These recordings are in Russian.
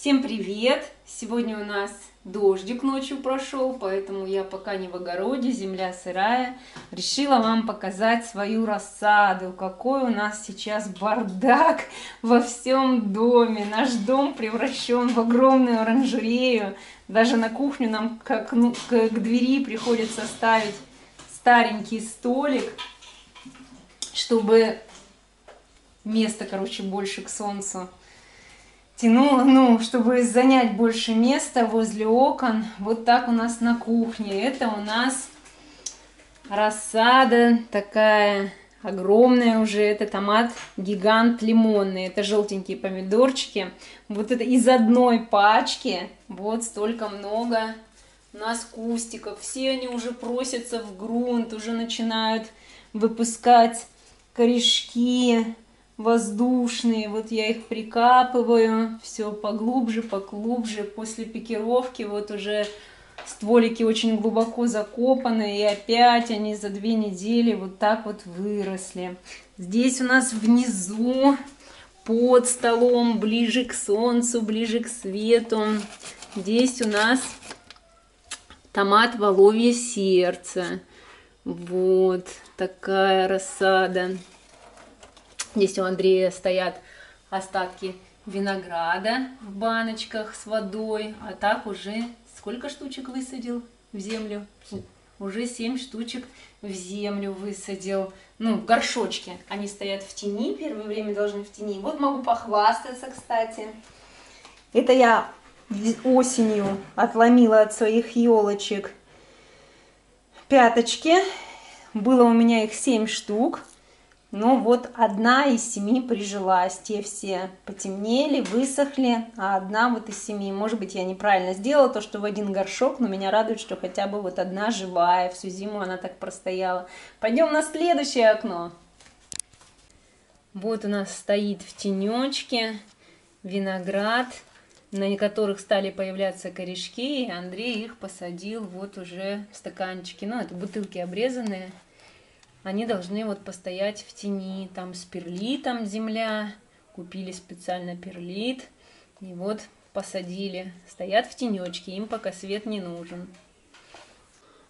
Всем привет! Сегодня у нас дождик ночью прошел, поэтому я пока не в огороде, земля сырая. Решила вам показать свою рассаду, какой у нас сейчас бардак во всем доме. Наш дом превращен в огромную оранжерею. Даже на кухню нам к двери приходится ставить старенький столик, чтобы место, короче, больше к солнцу тянуло, чтобы занять больше места возле окон. Вот так у нас на кухне. Это у нас рассада такая огромная уже. Это томат гигант лимонный. Это желтенькие помидорчики. Вот это из одной пачки. Вот столько много у нас кустиков. Все они уже просятся в грунт, уже начинают выпускать корешки воздушные, вот я их прикапываю, все поглубже, поглубже. После пикировки вот уже стволики очень глубоко закопаны, и опять они за 2 недели вот так вот выросли. Здесь у нас внизу, под столом, ближе к солнцу, ближе к свету, здесь у нас томат воловье сердце. Вот такая рассада. Здесь у Андрея стоят остатки винограда в баночках с водой. А так уже сколько штучек высадил в землю? Уже 7 штучек в землю высадил. Ну, в горшочке. Они стоят в тени, первое время должны в тени. Вот могу похвастаться, кстати. Это я осенью отломила от своих елочек пяточки. Было у меня их 7 штук. Но вот 1 из 7 прижилась, те все потемнели, высохли, а 1 вот из 7. Может быть, я неправильно сделала то, что в 1 горшок, но меня радует, что хотя бы вот 1 живая, всю зиму она так простояла. Пойдем на следующее окно. Вот у нас стоит в тенечке виноград, на которых стали появляться корешки, и Андрей их посадил вот уже в стаканчики, ну это бутылки обрезанные. Они должны вот постоять в тени, там с перлитом земля, купили специально перлит, и вот посадили, стоят в тенечке, им пока свет не нужен.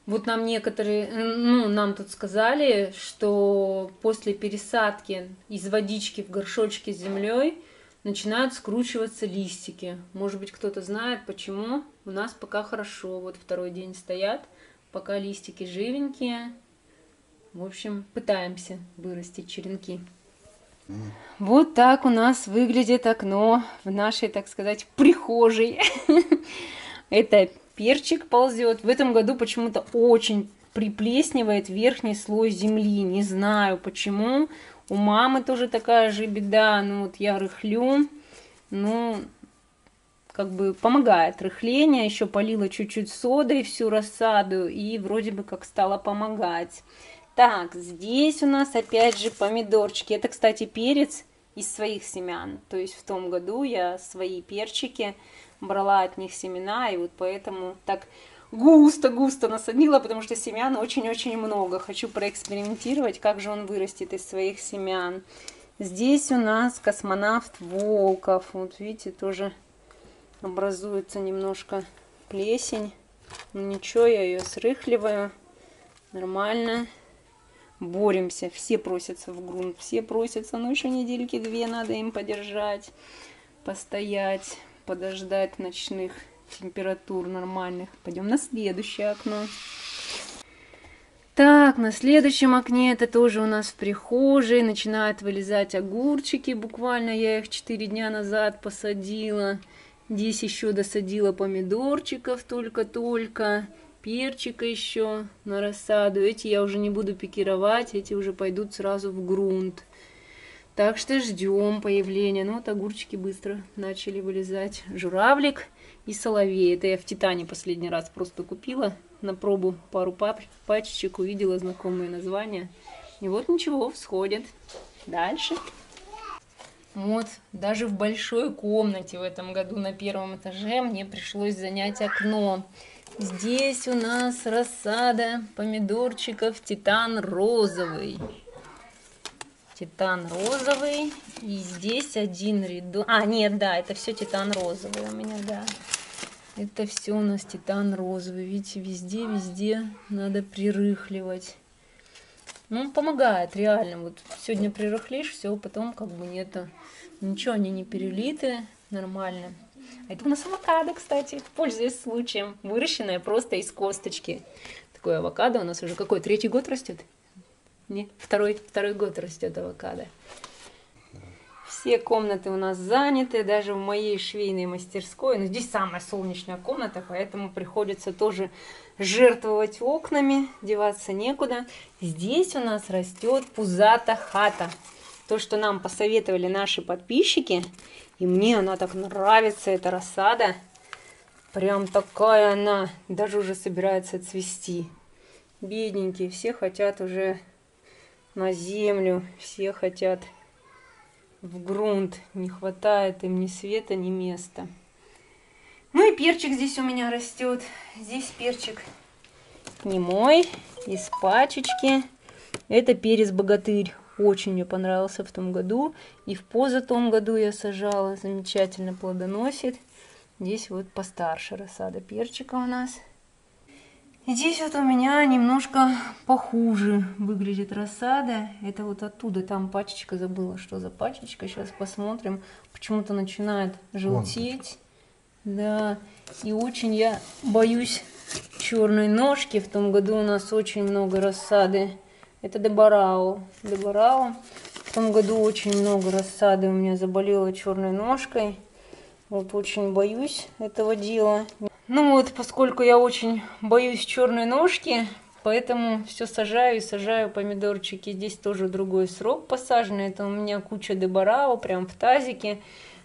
Вот нам некоторые, нам тут сказали, что после пересадки из водички в горшочке с землей начинают скручиваться листики. Может быть, кто-то знает, почему. У нас пока хорошо, вот 2-й день стоят, пока листики живенькие. В общем, пытаемся вырастить черенки. Вот так у нас выглядит окно в нашей, так сказать, прихожей. Это перчик ползет. В этом году почему-то очень приплесневает верхний слой земли. Не знаю почему. У мамы тоже такая же беда. Ну вот я рыхлю. Ну, как бы помогает рыхление. Еще полила чуть-чуть содой всю рассаду. И вроде бы как стало помогать. Так, здесь у нас опять же помидорчики. Это, кстати, перец из своих семян. То есть в том году я свои перчики брала от них семена, и вот поэтому так густо-густо насадила, потому что семян очень-очень много. Хочу проэкспериментировать, как же он вырастет из своих семян. Здесь у нас космонавт Волков. Вот видите, тоже образуется немножко плесень. Ну ничего, я ее срыхливаю. Нормально. Боремся, все просятся в грунт, все просятся, но еще недельки-2 надо им подержать, постоять, подождать ночных температур нормальных. Пойдем на следующее окно. Так, на следующем окне это тоже у нас в прихожей начинают вылезать огурчики, буквально я их 4 дня назад посадила. Здесь еще досадила помидорчиков только-только. Перчика еще на рассаду. Эти я уже не буду пикировать, эти уже пойдут сразу в грунт. Так что ждем появления. Ну вот огурчики быстро начали вылезать. Журавлик и соловей. Это я в Титане последний раз просто купила на пробу пару пачечек, увидела знакомые названия. И вот ничего, всходит. Дальше. Вот, даже в большой комнате в этом году на 1-м этаже мне пришлось занять окно. Здесь у нас рассада помидорчиков титан розовый. титан розовый. И здесь один рядок. А, нет, да, это все титан розовый у меня, да. Это все у нас титан розовый. Видите, везде надо прирыхливать. Ну, помогает, реально. Вот сегодня прирыхлишь, все, потом как бы нету. Ничего, они не перелиты, нормально. А это у нас авокадо, кстати, пользуясь случаем. Выращенное просто из косточки. Такое авокадо у нас уже какой? Третий год растет? Не, второй год растет авокадо. Все комнаты у нас заняты, даже в моей швейной мастерской. Но здесь самая солнечная комната, поэтому приходится тоже жертвовать окнами, деваться некуда. Здесь у нас растет пузата хата. То, что нам посоветовали наши подписчики, и мне она так нравится, эта рассада. Прям такая она, даже уже собирается цвести. Бедненькие, все хотят уже на землю, все хотят в грунт. Не хватает им ни света, ни места. Ну и перчик здесь у меня растет. Здесь перчик не мой, из пачечки. Это перец богатырь. Очень мне понравился в том году. И в позатом году я сажала. Замечательно плодоносит. Здесь вот постарше рассада перчика у нас. И здесь вот у меня немножко похуже выглядит рассада. Это вот оттуда. Там пачечка, забыла, что за пачечка. Сейчас посмотрим. Почему-то начинает желтеть. Да. И очень я боюсь черной ножки. В том году у нас очень много рассады. Это Де Барао. Де Барао. В том году очень много рассады у меня заболела черной ножкой. Вот очень боюсь этого дела. Ну вот, поскольку я очень боюсь черной ножки, поэтому все сажаю и сажаю помидорчики. Здесь тоже другой срок посаженный. Это у меня куча Де Барао, прям в тазике.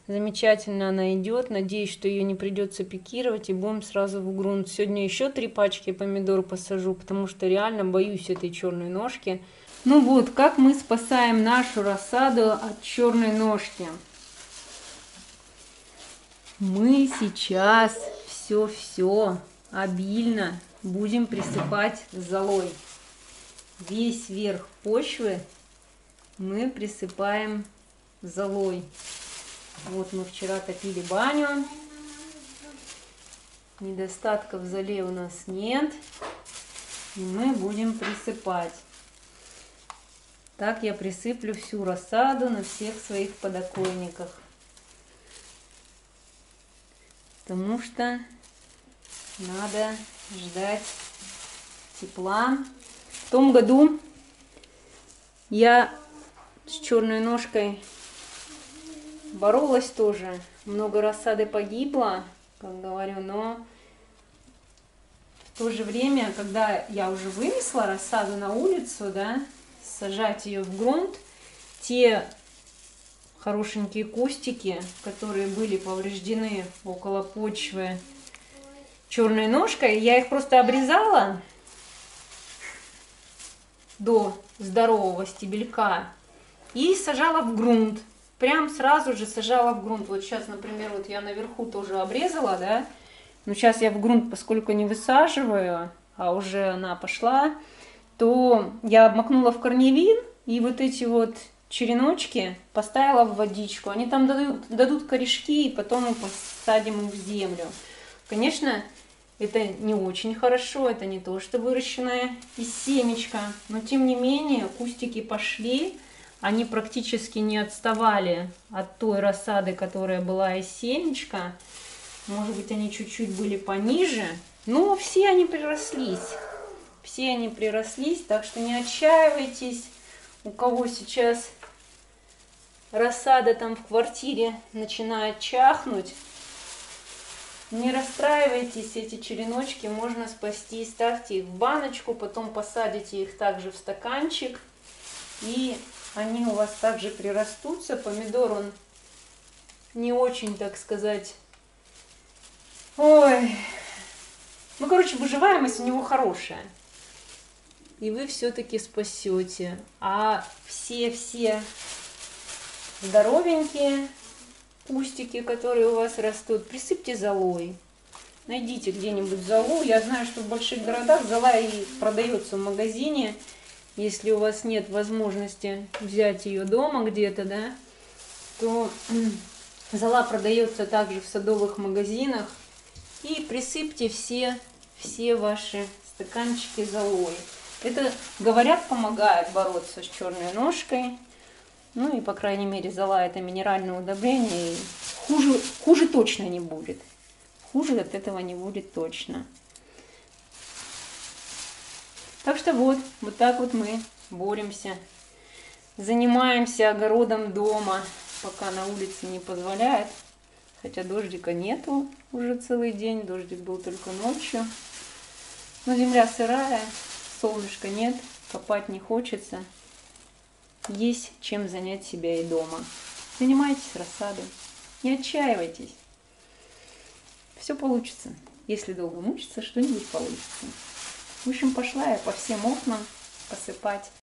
Замечательно она идет. Надеюсь, что ее не придется пикировать, и будем сразу в грунт. Сегодня еще 3 пачки помидор посажу, потому что реально боюсь этой черной ножки. Ну вот, как мы спасаем нашу рассаду от черной ножки. Мы сейчас все обильно будем присыпать золой. Весь верх почвы мы присыпаем золой. Вот мы вчера топили баню. Недостатков в золе у нас нет. И мы будем присыпать. Так я присыплю всю рассаду на всех своих подоконниках. Потому что надо ждать тепла. В том году я с черной ножкой боролась тоже. Много рассады погибло, как говорю, но в то же время, когда я уже вынесла рассаду на улицу, да, сажать ее в грунт, те хорошенькие кустики, которые были повреждены около почвы черной ножкой, я их просто обрезала до здорового стебелька и сажала в грунт. Прям сразу же сажала в грунт. Вот сейчас, например, вот я наверху тоже обрезала, да? Но сейчас я в грунт, поскольку не высаживаю, а уже она пошла, то я обмакнула в корневин и вот эти вот череночки поставила в водичку. Они там дадут корешки, и потом мы посадим их в землю. Конечно, это не очень хорошо, это не то, что выращенное из семечка, но тем не менее кустики пошли. Они практически не отставали от той рассады, которая была из семечка. Может быть, они чуть-чуть были пониже, но все они прирослись. Все они прирослись, так что не отчаивайтесь. У кого сейчас рассада там в квартире начинает чахнуть, не расстраивайтесь, эти череночки можно спасти. Ставьте их в баночку, потом посадите их также в стаканчик, и они у вас также прирастутся. Помидор, он не очень, так сказать... Ой... Ну, короче, выживаемость у него хорошая. И вы все-таки спасете. А все здоровенькие кустики, которые у вас растут, присыпьте золой. Найдите где-нибудь золу. Я знаю, что в больших городах зола и продается в магазине. если у вас нет возможности взять ее дома где-то, да, то зола продается также в садовых магазинах. И присыпьте все ваши стаканчики золой. Это, говорят, помогает бороться с черной ножкой. Ну и, по крайней мере, зола — это минеральное удобрение. И хуже точно не будет. Хуже от этого не будет точно. Так что вот так вот мы боремся. Занимаемся огородом дома, пока на улице не позволяет. Хотя дождика нету уже целый день. Дождик был только ночью. Но земля сырая, солнышка нет, копать не хочется. Есть чем занять себя и дома. Занимайтесь рассадой. Не отчаивайтесь. Все получится. Если долго мучиться, что-нибудь получится. В общем, пошла я по всем окнам посыпать.